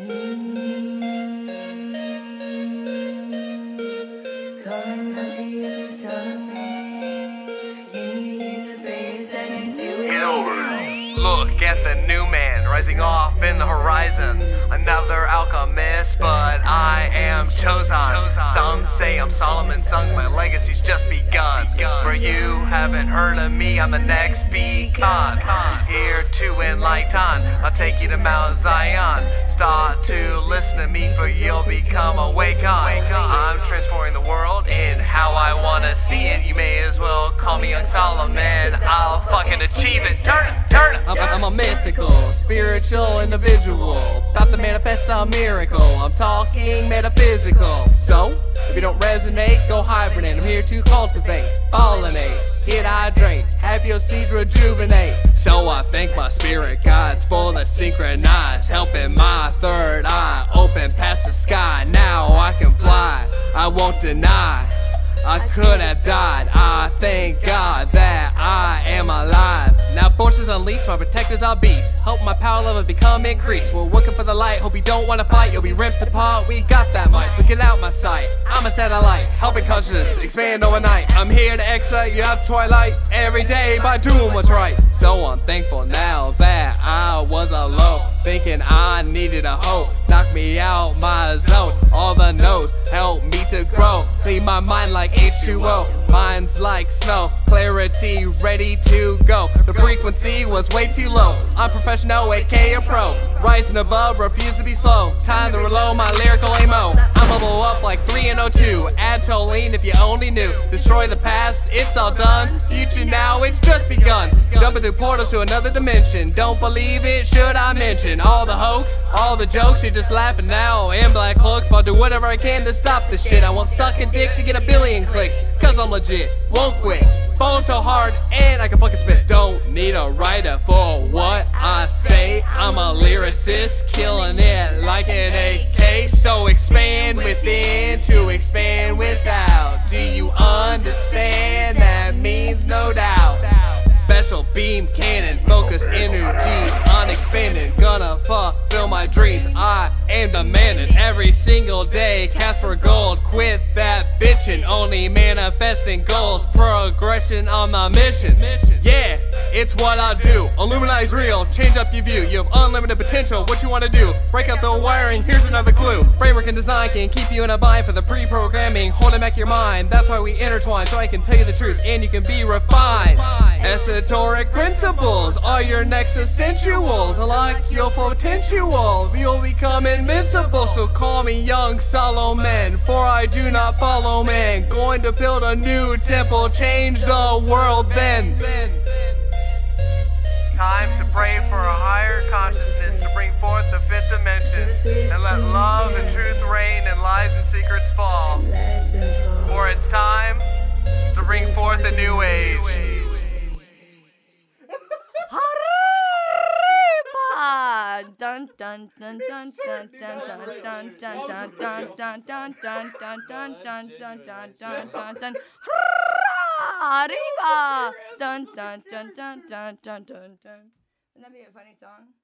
Look at the new man rising off in the horizon. Another alchemist, but I am Choson. Some say I'm Solomon sunk, my legacy's just begun. For you haven't heard of me, I'm the next beacon. Here to enlighten, I'll take you to Mount Zion. Start to listen to me, for you'll become awake. I'm transforming the world in how I wanna see it. You may as well call me Young Solomon. I'll fucking achieve it. I'm a mythical, spiritual individual, about to manifest a miracle. I'm talking metaphysical. So, if you don't resonate, go hibernate. I'm here to cultivate, pollinate, hit hydrate, have your seeds rejuvenate. So I thank my spirit guides for the synchronize, helping my third eye open past the sky. Now I can fly, I won't deny, I could have died. I thank God that I am alive. Now forces unleashed, my protectors are beasts. Hope my power level become increased. We're working for the light, hope you don't wanna fight. You'll be ripped apart, we got that might. So get out my sight, I'm a satellite, helping consciousness expand overnight. I'm here to excite you out twilight, every day by doing what's right. So I'm thankful now that I was alone, thinking I needed a hoe. Knock me out my zone, all the no's help me to grow. Clean my mind like H2O, mind's like snow, clarity ready to go. The frequency was way too low, I'm professional, aka a pro. Rising above, refuse to be slow, time to reload my lyrical ammo. I'm level up like 3 and 02, add tolene if you only knew. Destroy the past, it's all done, future now, it's just begun. Jumping through portals to another dimension, don't believe it, should I mention? All the hoax, all the jokes, you're just laughing now, and black cloaks, but I'll do whatever I can to stop this shit. I won't suck a dick to get a billion clicks, cause I'm legit, won't quit. Bone so hard, and I can fucking spit. Don't need a writer for what I say, I'm a lyricist, killing it like an AK. So expand within to expand without, do you understand? That means no doubt. Special beam cannon, focus energy on expanding, gonna fulfill my dreams. I am demanding every single day, cast for gold, quit that bitching, only manifesting goals, progression on my mission. Yeah, it's what I do, Illuminati's real, change up your view, you have unlimited potential, what you wanna do? Break out the wiring, here's another clue. Framework and design can keep you in a bind for the pre-programming, holding back your mind, that's why we intertwine, so I can tell you the truth and you can be refined. Esoteric principles are your next essentials. Unlock your potential, you'll become invincible. So call me Young Solomon, for I do not follow man. Going to build a new temple, change the world then. Time to pray for a higher consciousness to bring forth the fifth dimension, and let love and truth reign and lies and secrets fall. For it's time to bring forth a new age. Arriba! Dun dun dun dun dun dun dun dun. Wouldn't that be a funny song?